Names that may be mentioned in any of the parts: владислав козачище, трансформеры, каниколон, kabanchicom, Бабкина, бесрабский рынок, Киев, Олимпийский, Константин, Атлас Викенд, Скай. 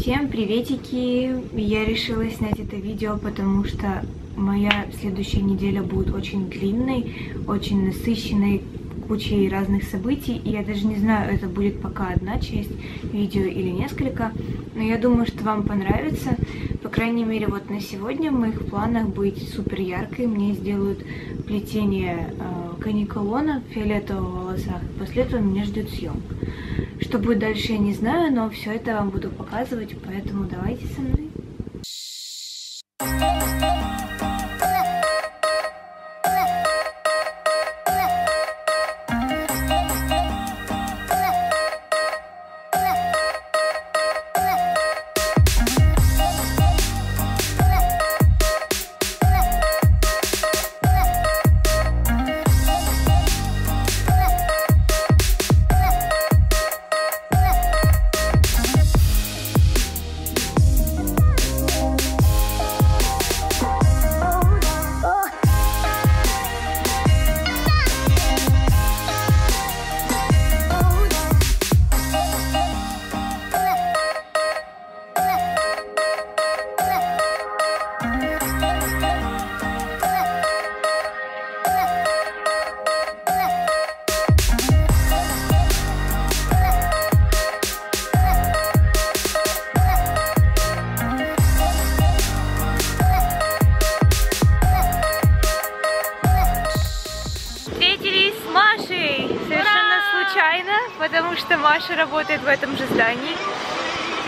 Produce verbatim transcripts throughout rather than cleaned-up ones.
Всем приветики! Я решила снять это видео, потому что моя следующая неделя будет очень длинной, очень насыщенной, кучей разных событий, и я даже не знаю, это будет пока одна часть видео или несколько, но я думаю, что вам понравится. По крайней мере, вот на сегодня в моих планах быть супер яркой. Мне сделают плетение э, каниколона фиолетового в волосах, и после этого меня ждет съемка. Что будет дальше, я не знаю, но все это вам буду показывать, поэтому давайте со мной. Потому что Маша работает в этом же здании.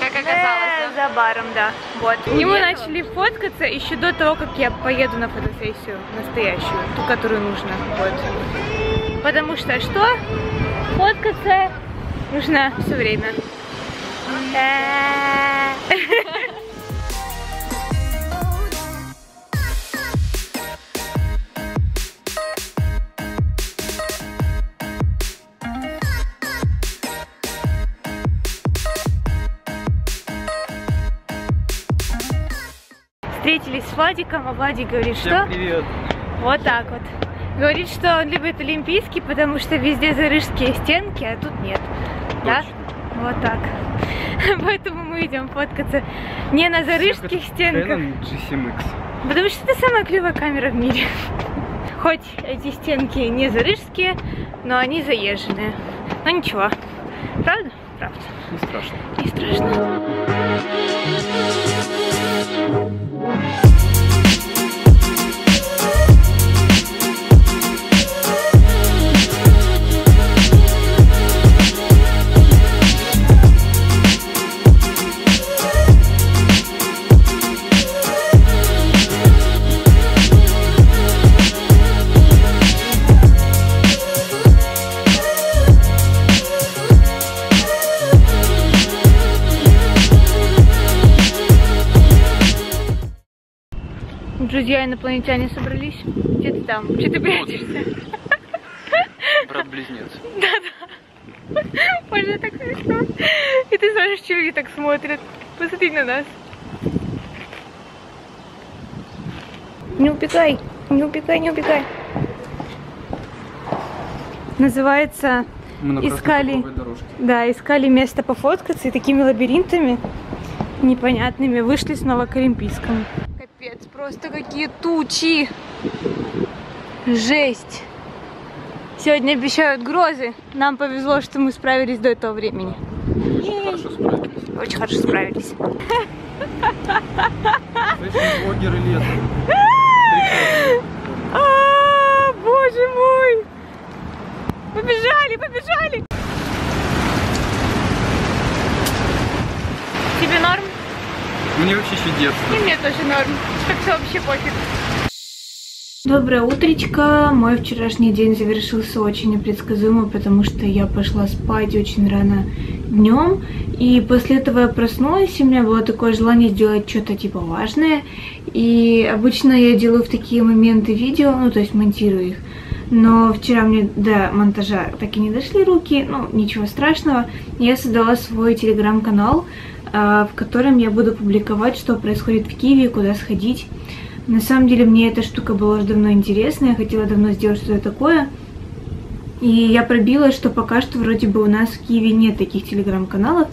Как оказалось, да? За баром, да. Вот. И мы начали фоткаться еще до того, как я поеду на фотосессию настоящую, ту, которую нужно. Вот. Потому что что? Фоткаться нужно все время. Встретились с Владиком, а Владик говорит, что... Привет. Вот так вот. Говорит, что он любит Олимпийский, потому что везде зарижские стенки, а тут нет. Точно. Да? Вот так. Поэтому мы идем фоткаться не на зарижских стенках. Canon джи семь икс. Потому что это самая клевая камера в мире. Хоть эти стенки не зарижские, но они заезженные. Но ничего. Правда? Правда. Не страшно. Не страшно. Друзья инопланетяне собрались. Где ты там? Че ты прячешься? Брат-близнец. Да-да. Можно так смешно. И ты знаешь, черви так смотрят. Посмотри на нас. Не убегай. Не убегай, не убегай. Называется... Искали... Да, искали место пофоткаться и такими лабиринтами непонятными вышли снова к Олимпийскому. Просто какие тучи. Жесть. Сегодня обещают грозы. Нам повезло, что мы справились до этого времени. Очень хорошо справились. Очень хорошо справились. Блогеры летом. А, боже мой. Побежали, побежали. Тебе норм? Мне вообще чудесно. И мне тоже норм. Так что вообще пофиг. Доброе утречко. Мой вчерашний день завершился очень непредсказуемо, потому что я пошла спать очень рано днем. И после этого я проснулась, и у меня было такое желание сделать что-то типа важное. И обычно я делаю в такие моменты видео, ну то есть монтирую их. Но вчера мне до монтажа так и не дошли руки, ну ничего страшного. Я создала свой телеграм-канал, в котором я буду публиковать, что происходит в Киеве, куда сходить. На самом деле, мне эта штука была уже давно интересна, я хотела давно сделать что-то такое. И я пробилась, что пока что вроде бы у нас в Киеве нет таких телеграм-каналов.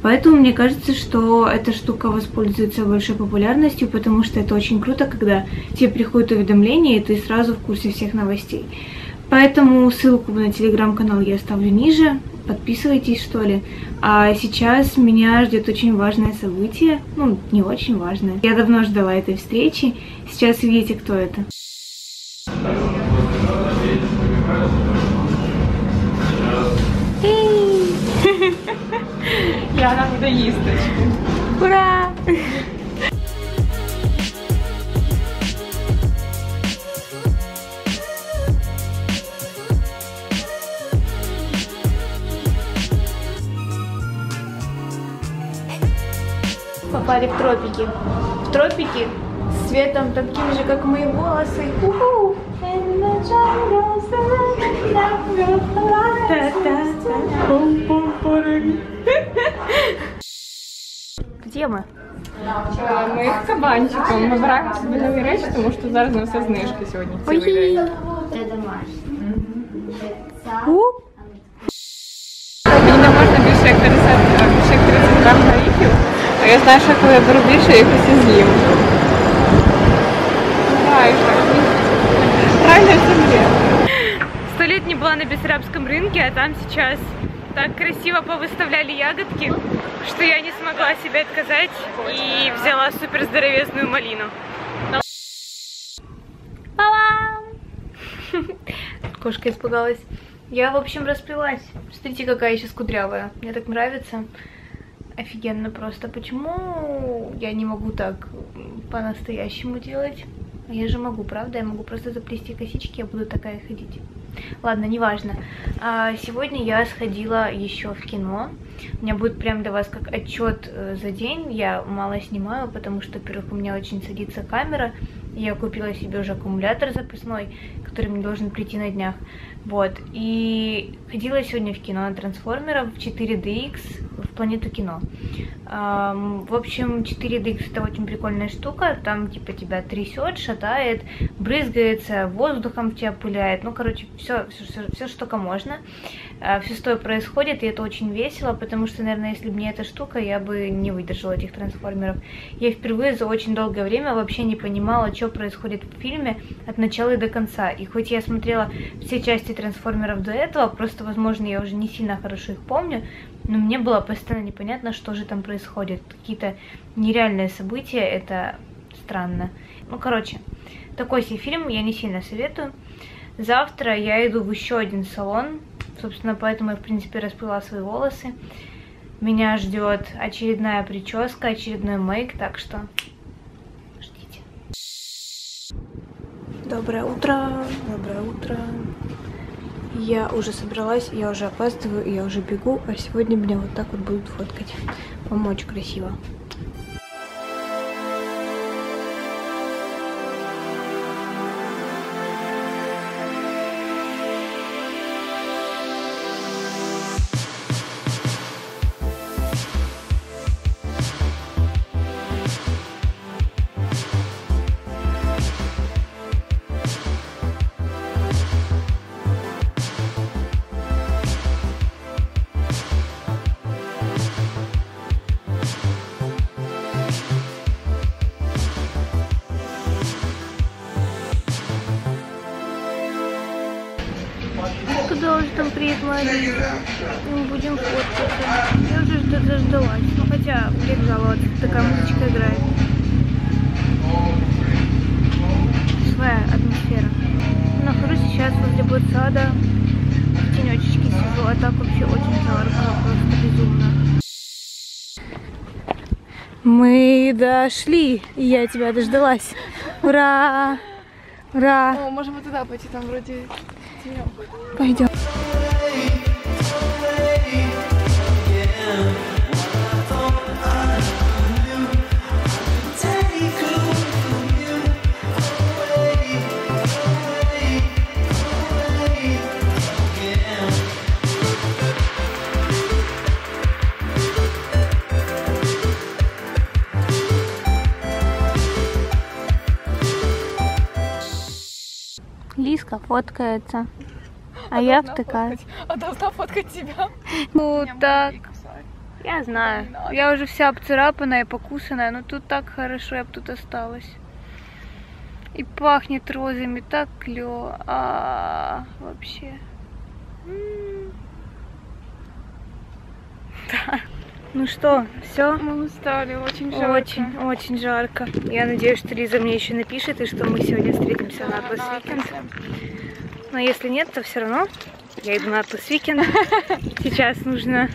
Поэтому мне кажется, что эта штука воспользуется большой популярностью, потому что это очень круто, когда тебе приходит уведомление, и ты сразу в курсе всех новостей. Поэтому ссылку на телеграм-канал я оставлю ниже. Подписывайтесь, что ли. А сейчас меня ждет очень важное событие. Ну, не очень важное. Я давно ждала этой встречи. Сейчас видите, кто это. Я на фотоисточке. Ура! Попали в тропики. В тропики с цветом таким же, как мои волосы. У-ху! Где мы? Да, мы с кабанчиком. Мы в раку себе не речь, потому что зараз на все знижки сьогодні. Ой-ой-ой. Це домашнє. Спокійно можна більше як тридцять грам горіхів. А я знаю, що коли я беру більше, я їх усі з'їм. Правильно в землі. Сто лет не была на бесрабском рынке, а там сейчас так красиво повыставляли ягодки, что я не смогла себе отказать и взяла супер здоровезную малину. Кошка испугалась. Я, в общем, расплелась. Смотрите, какая я сейчас кудрявая. Мне так нравится. Офигенно просто. Почему я не могу так по-настоящему делать? Я же могу, правда? Я могу просто заплести косички, я буду такая ходить. Ладно, неважно. Сегодня я сходила еще в кино. У меня будет прям для вас как отчет за день. Я мало снимаю, потому что, во-первых, у меня очень садится камера. Я купила себе уже аккумулятор запасной, который мне должен прийти на днях. Вот. И ходила сегодня в кино на трансформеров, в четыре дэ икс, в планету кино. В общем, четыре дэ икс это очень прикольная штука. Там типа тебя трясет, шатает, брызгается, воздухом тебя пыляет. Ну, короче, все, все, все, что только можно. Все что происходит, и это очень весело, потому что, наверное, если бы не эта штука, я бы не выдержала этих трансформеров. Я впервые за очень долгое время вообще не понимала, что происходит в фильме от начала и до конца. И хоть я смотрела все части трансформеров до этого, просто, возможно, я уже не сильно хорошо их помню, но мне было постоянно непонятно, что же там происходит. Какие-то нереальные события, это странно. Ну, короче, такой себе фильм я не сильно советую. Завтра я иду в еще один салон, собственно, поэтому я, в принципе, расплела свои волосы. Меня ждет очередная прическа, очередной мейк, так что ждите. Доброе утро, доброе утро. Я уже собралась, я уже опаздываю, я уже бегу, а сегодня меня вот так вот будут фоткать. По-моему, очень красиво. Куда уже там приедет моя Лиза? Мы будем фоткаться. Я уже дождалась. Ну хотя лежала, вот такая музычка играет. Своя атмосфера. Нахожусь сейчас возле ботсада. В тенечечке сижу, а так вообще очень жарко, просто безумно. Мы дошли, я тебя дождалась. Ура! Ура! О, можем и туда пойти, там вроде... Пойдем. Лиска фоткается, а, а я втыкаю. Фоткать. А должна фоткать тебя. Ну так. Я знаю. Я уже вся обцарапанная и покусанная, но тут так хорошо, я бы тут осталась. И пахнет розами, так клево. А -а -а, вообще. Да. Ну что, все? Мы устали, очень жарко. Очень, очень жарко. Я надеюсь, что Лиза мне еще напишет, и что мы сегодня встретимся да, на Атлас Викенд. Но если нет, то все равно я иду на Атлас Викенд. Сейчас нужно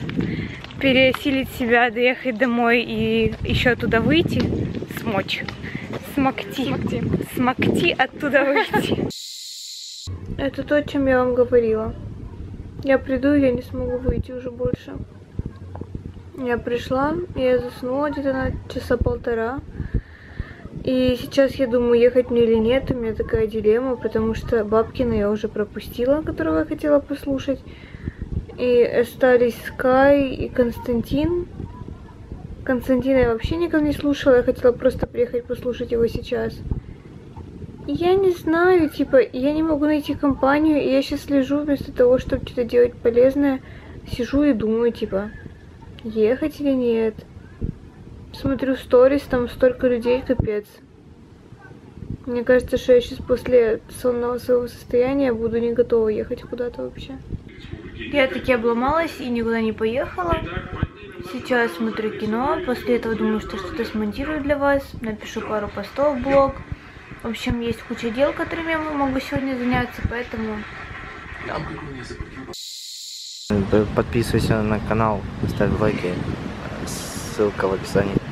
пересилить себя, доехать домой и еще туда выйти. Смочь. Смокти. Смокти. Смокти оттуда выйти. Это то, о чем я вам говорила. Я приду, я не смогу выйти уже больше. Я пришла, я заснула где-то на часа полтора. И сейчас я думаю, ехать мне или нет, у меня такая дилемма, потому что Бабкина я уже пропустила, которого я хотела послушать. И остались Скай и Константин. Константина я вообще никогда не слушала, я хотела просто приехать послушать его сейчас. И я не знаю, типа, я не могу найти компанию, и я сейчас лежу вместо того, чтобы что-то делать полезное, сижу и думаю, типа... Ехать или нет? Смотрю сторис, там столько людей, капец. Мне кажется, что я сейчас после сонного своего состояния буду не готова ехать куда-то вообще. Я таки обломалась и никуда не поехала. Сейчас смотрю кино, после этого думаю, что что-то смонтирую для вас. Напишу пару постов в блог. В общем, есть куча дел, которыми я могу сегодня заняться, поэтому... Да. Подписывайся на канал, ставь лайки, ссылка в описании.